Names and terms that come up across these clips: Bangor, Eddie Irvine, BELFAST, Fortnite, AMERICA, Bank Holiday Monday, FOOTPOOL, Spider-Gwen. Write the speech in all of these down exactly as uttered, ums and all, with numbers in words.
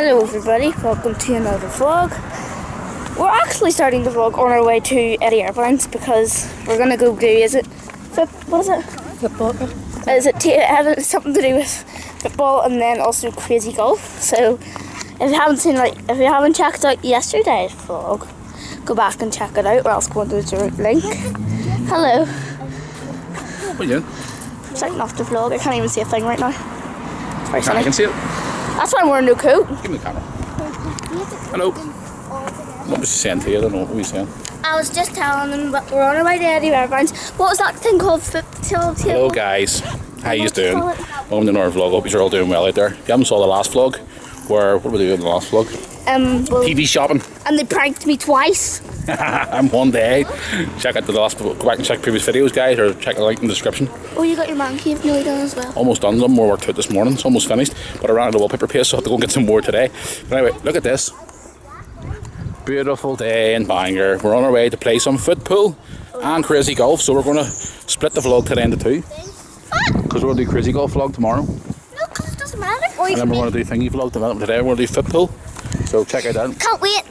Hello everybody, welcome to another vlog. We're actually starting the vlog on our way to Eddie Irvine's because we're gonna go do, is it, what is it? Football. Is it, t it something to do with football and then also crazy golf. So if you haven't seen, like, if you haven't checked out yesterday's vlog, go back and check it out or else go into the link. Hello. What are you doing? I'm starting off the vlog, I can't even see a thing right now. Sorry, I can see it. That's why I'm wearing no coat. Give me the camera. Hello. What was she saying to you? I don't know what we were saying. I was just telling them that we're on our way to Eddie Irvine's. What was that thing called? Hello guys. How you doing? Welcome to another vlog. Hope you're all doing well out there. If you haven't saw the last vlog, where what were we doing in the last vlog? Um, well, T V shopping. And they pranked me twice. I'm one day. Check out the last, go back and check previous videos, guys, or check the link in the description. Oh, you got your man cave nearly done as well. Almost done, done more work out this morning, it's almost finished, but I ran out of wallpaper paste, so I have to go and get some more today. But anyway, look at this. Beautiful day in Bangor. We're on our way to play some foot pool and crazy golf, so we're going to split the vlog today into two. Because we're going to do crazy golf vlog tomorrow. No, because it doesn't matter. And then we're going to do thingy vlog today, we're going to do foot pool. So check it out. Can't wait.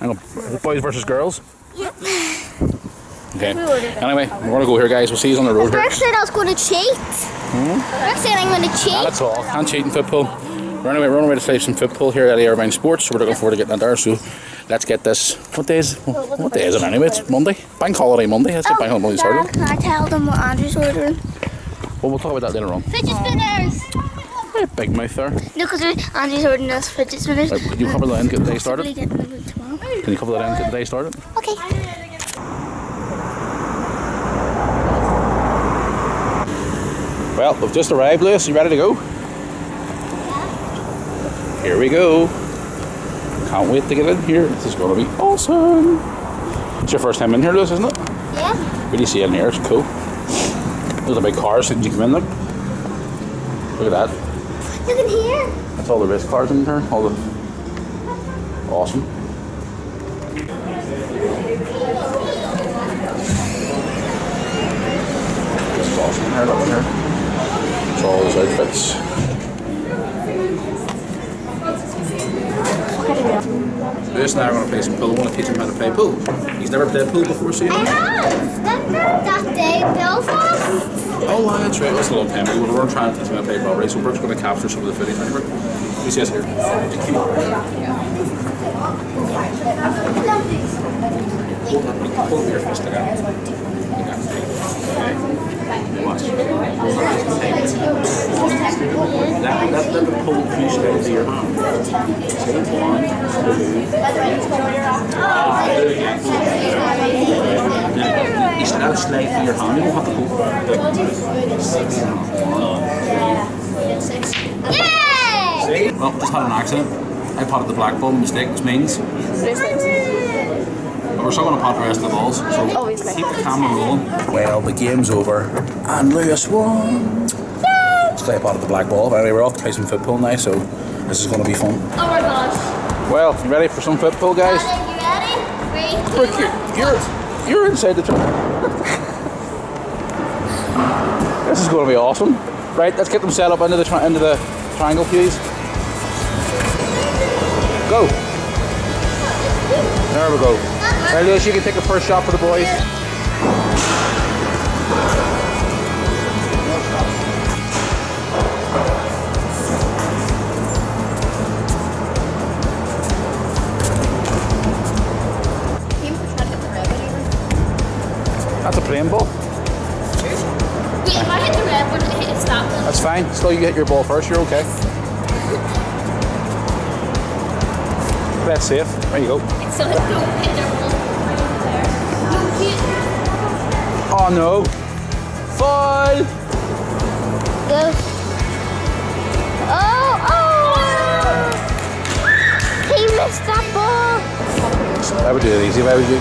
Hang on, boys versus girls? Yep. Okay. Anyway, we're going to go here, guys. We'll see you on the road. Greg said I was going to cheat. Hmm? Greg said I'm going to cheat. Not at all. Can't cheat in football. We're on our way, we're on our way to play some football here at Eddie Irvine Sports, so we're looking forward to getting that there. So let's get this. What day is, what, what day is it anyway? It's Monday. Bank Holiday Monday. Let's get oh, Bank Holiday Monday started. Can I tell them what Andrew's ordering? Well, we'll talk about that later on. Fidget spinners! A big mouth there. No, because Andrew's ordering us fidget spinners. Right, can you cover that in, get the day started? Can you cover that in, get the day started? Okay. Well, we've just arrived, Lewis. You ready to go? Yeah. Here we go. Can't wait to get in here. This is going to be awesome. It's your first time in here, Lewis, isn't it? Yeah. What do you see in here? It's cool. There's a big car sitting you come in there. Look at that. Look in here. That's all the race cars in there. All the... Awesome. This is awesome in here, look in here. It's all those outfits. Lewis and I are going to play some pool. I want to teach him how to play pool. He's never played pool before, so you know. I have. Remember that day, Belfast? Oh, wow, that's right. That's a long time. We were trying to teach him how to play properly, so we're just going to capture some of the footage. Remember? You see us here. Pull your fist again. Okay. Watch. That, that little pull fish down to your hand. One, two, three. You should have a slide for your hand, you don't have to go. Six. Yay! Well, just had an accident. I potted the black ball mistake, which means... But we're still going to pot the rest of the balls, so keep the camera rolling. Well, the game's over, and Lewis won! Let's play a pot of the black ball, but anyway, we're off to play some football now, so this is going to be fun. Oh my gosh. Well, you ready for some football, guys? You ready? Three, two, one. You're inside the truck. This is going to be awesome. Right, let's get them set up under the, tri under the triangle, please. Go. There we go. All right, Lewis, you can take a first shot for the boys. That's a playing ball. Wait, if I hit the red one, it hits that one. That's fine. Still, you hit your ball first. You're okay. That's safe. There you go. It's still hit the ball right there. Oh no! Fall. Go. Oh oh! He missed that ball. I would do it easy if I was you.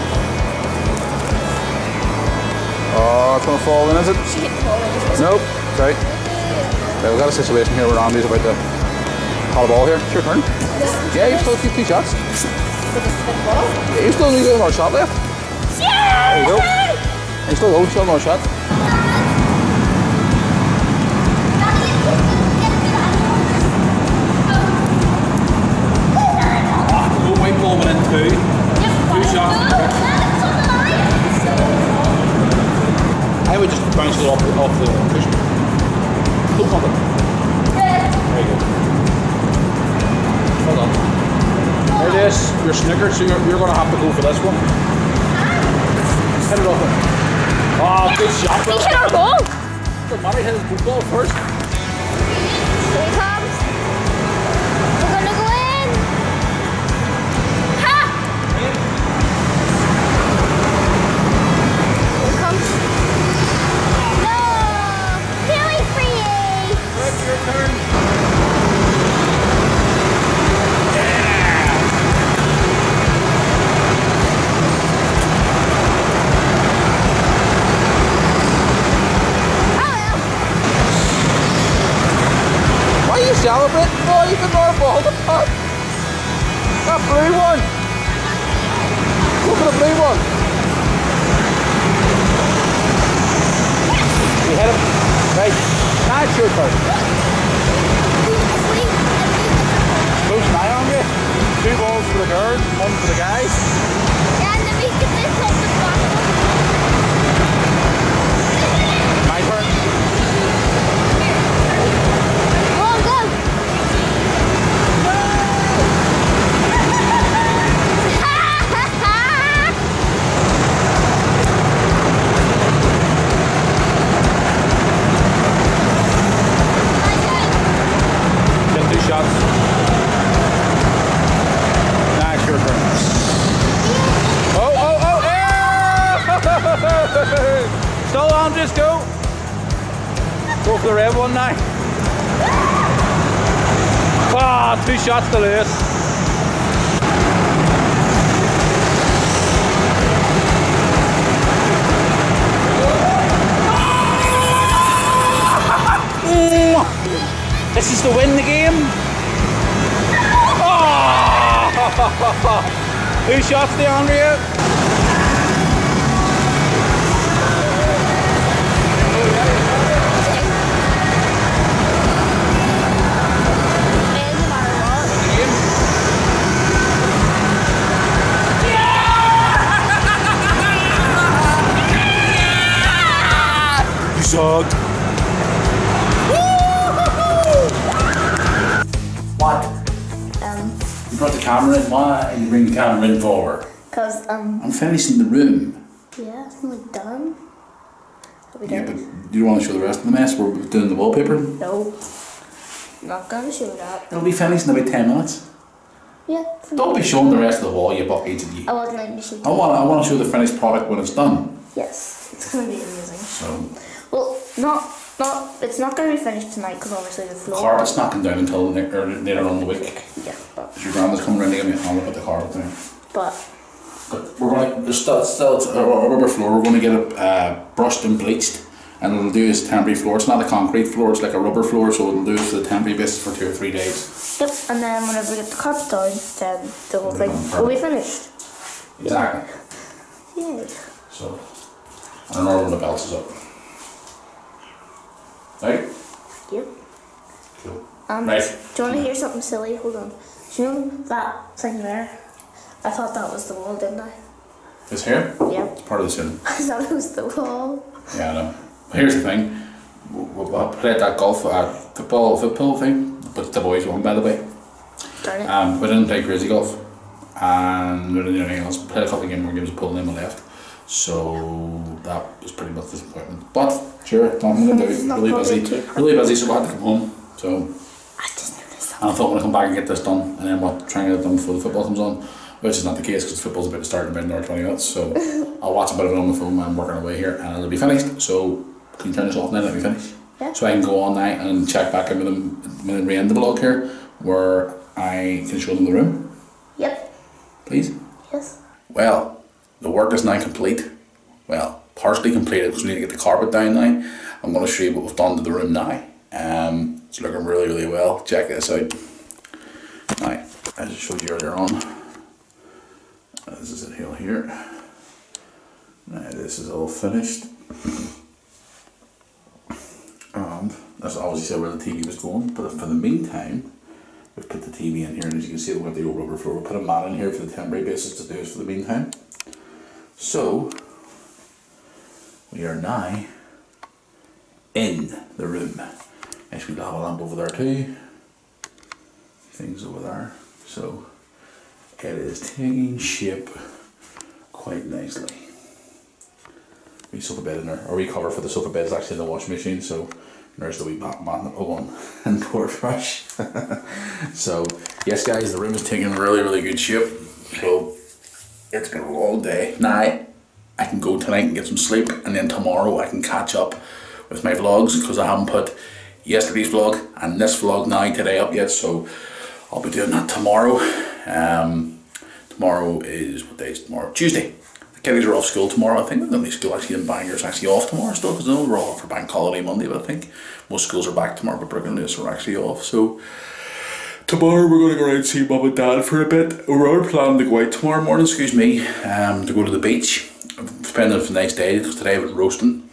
Oh, it's going to fall in, is it? Nope. Sorry. Okay, we've got a situation here where Andy's about to pot a ball here. It's your turn. Yeah, you still keep two shots. Yeah, you still need another shot left. There you go. You still go, still another shot. Hold on. There it is. Your Snickers. So you're, you're going to have to go for this one. Hit it off. Oh, good shot. We hit our goal. Your mommy hit his goal first. Here he comes. We're going to go in. Ha! Here he comes. No! Feeling free! All right, your turn. Celebrate? No, you can not ball the puck. That blue one. Go for the blue one. You hit him. Right. That's your turn. Close an eye on you. Two balls for the girls, one for the guys. Yeah, and then we can just hit the bottom. My turn. Still on, just go. Go for the red one now. Ah, two shots to lose. This is to win the game. Oh! Two shots to Andrea. Sucked. What? Um. You brought the camera in. Why are you bringing the camera in forward? Because, um. I'm finishing the room. Yeah, we're done. Are we done? Yeah, but do you want to show the rest of the mess? We're doing the wallpaper? No. I'm not going to show that. It'll be finished in about ten minutes. Yeah. Don't be showing the rest of the wall, you butt idiot. I wasn't going to show that. I want, I want to show the finished product when it's done. Yes. It's going to be amazing. So. Well, not, not, it's not going to be finished tonight because obviously the floor. Carpet's not going down until later, later on in the week. Yeah, but. Because your grandma's coming around to give me a hand about the carpet there. But. But we're going to, there's still, still a rubber floor, we're going to get it uh, brushed and bleached. And it'll do is temporary floor. It's not a concrete floor, it's like a rubber floor, so it'll do is the temporary basis for two or three days. Yep, and then whenever we get the carpet down, then the whole thing will be finished. Exactly. Yay. So, I don't know when the belt is up. Right? Yep. Cool. Um, right. Do you want to hear something silly? Hold on. Do you know that thing there? I thought that was the wall, didn't I? This here? Yeah. It's part of the ceiling. I thought it was the wall. Yeah, I know. But here's the thing. We, we, we played that golf, uh, football, football thing, but the boys won, by the way. Darn it. Um, we didn't play crazy golf. And we didn't do anything else. We played a couple of games, more games of pulling in and left. So that was pretty much a disappointment. But sure, I'm gonna do it. Really busy. Really busy, so I had to come home. So I just noticed that. And I thought I'm gonna come back and get this done and then what trying to get it done before the football comes on. Which is not the case because football's about to start in about an hour twenty minutes. So I'll watch a bit of it on the phone while I'm working away here and it'll be finished. So can you turn this off now and let me finish? Yeah. So I can go on now and check back in with them when we end the vlog here where I can show them the room. Yep. Please? Yes. Well, the work is now complete. Well, partially completed because we need to get the carpet down now. I'm going to show you what we've done to the room now. Um, it's looking really, really well. Check this out. Now, as I showed you earlier on, this is it here. here. Now, this is all finished. Um, that's obviously where the T V was going, but for the meantime, we've put the T V in here, and as you can see, we've got the old rubber floor. We'll put a mat in here for the temporary basis to do this for the meantime. So, we are now in the room. Yes, we'll have a lamp over there too. Things over there. So it is taking shape quite nicely. We sofa bed in there, or we cover for the sofa bed is actually in the washing machine, so there's the wee Batman that pull on and cord brush. So yes guys, the room is taking really really good shape. So it's gonna roll all day. Now I can go tonight and get some sleep, and then tomorrow I can catch up with my vlogs, because I haven't put yesterday's vlog and this vlog now today up yet, so I'll be doing that tomorrow. Um, tomorrow is, what day is tomorrow? Tuesday. The kids are off school tomorrow. I think the only school actually in Bangor is actually off tomorrow still, because I know we're all off for Bank Holiday Monday, but I think most schools are back tomorrow, but Brooklyn Lewis are actually off, so tomorrow we're going to go out and see mum and dad for a bit. We're planning to go out tomorrow morning, excuse me, um, to go to the beach. Depending on the nice day, because today I was roasting.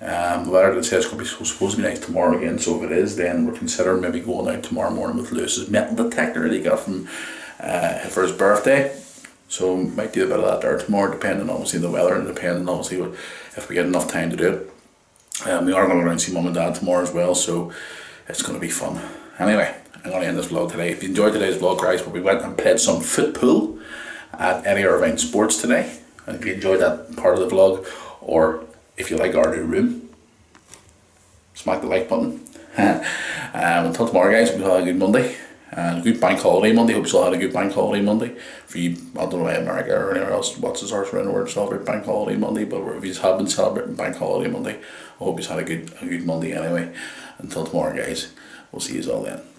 Um, the weather that says it's going to be supposed to be nice tomorrow again, so if it is, then we're considering maybe going out tomorrow morning with Lewis's metal detector that he got from uh, for his birthday. So might do a bit of that there tomorrow, depending obviously on the weather and depending obviously what, if we get enough time to do it. Um, we are going to go around and see mum and dad tomorrow as well, so it's going to be fun. Anyway, I'm going to end this vlog today. If you enjoyed today's vlog, guys, we went and played some foot pool at Eddie Irvine Sports today. And if you enjoyed that part of the vlog, or if you like our new room, smack the like button. um, until tomorrow guys, we'll have a good Monday. And uh, good Bank Holiday Monday. Hope you all had a good Bank Holiday Monday. For you, I don't know why America or anywhere else watches ours around the world celebrate Bank Holiday Monday, but if you have been celebrating Bank Holiday Monday, I hope you had a good, a good Monday anyway. Until tomorrow guys, we'll see you all then.